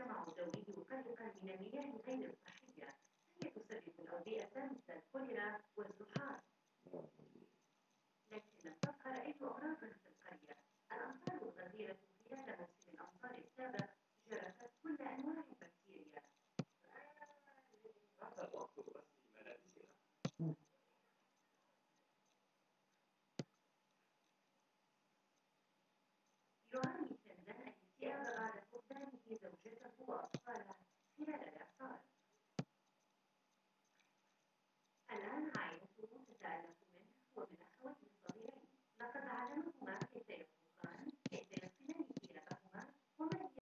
يجتمع زوجه قلقا من المياه غير الصحية هي تسبب الأوبئة مثل الكوليرا والزحام. لكن لم تبقى رأيت أغراضا في القرية. الأمطار الغزيرة خلال موسم الأمطار السابق جرفت كل أنواع البكتيريا. هذا الوقت رسم ملابسنا. يعاني سندان أن اكتئاب بعد فقدانه زوجته وأطفاله خلال الإعصار. الآن عائلته تتألم